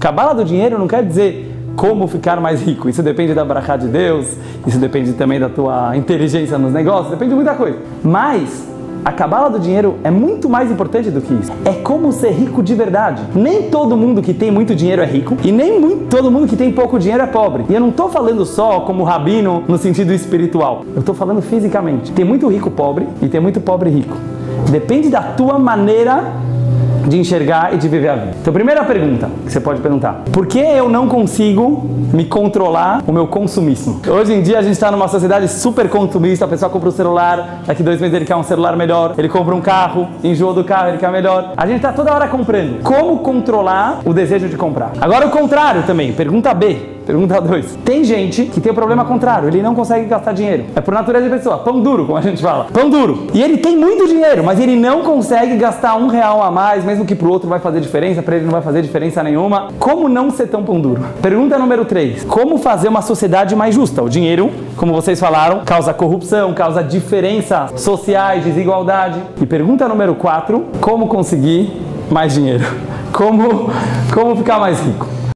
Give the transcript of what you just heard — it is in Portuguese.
Cabala do dinheiro não quer dizer como ficar mais rico. Isso depende da barajá de Deus, isso depende também da tua inteligência nos negócios, depende de muita coisa. Mas a cabala do dinheiro é muito mais importante do que isso. É como ser rico de verdade. Nem todo mundo que tem muito dinheiro é rico e nem todo mundo que tem pouco dinheiro é pobre. E eu não estou falando só como rabino no sentido espiritual. Eu estou falando fisicamente. Tem muito rico pobre e tem muito pobre rico. Depende da tua maneira de enxergar e de viver a vida. Então, primeira pergunta que você pode perguntar: por que eu não consigo me controlar o meu consumismo? Hoje em dia a gente está numa sociedade super consumista, a pessoa compra um celular, daqui 2 meses ele quer um celular melhor, ele compra um carro, enjoa do carro, ele quer melhor. A gente está toda hora comprando. Como controlar o desejo de comprar? Agora o contrário também, pergunta B. Pergunta 2. Tem gente que tem o problema contrário, ele não consegue gastar dinheiro. É por natureza de pessoa, pão duro, como a gente fala. Pão duro. E ele tem muito dinheiro, mas ele não consegue gastar R$1 a mais, mesmo que pro outro vai fazer diferença, pra ele não vai fazer diferença nenhuma. Como não ser tão pão duro? Pergunta número 3. Como fazer uma sociedade mais justa? O dinheiro, como vocês falaram, causa corrupção, causa diferenças sociais, desigualdade. E pergunta número 4. Como conseguir mais dinheiro? Como ficar mais rico?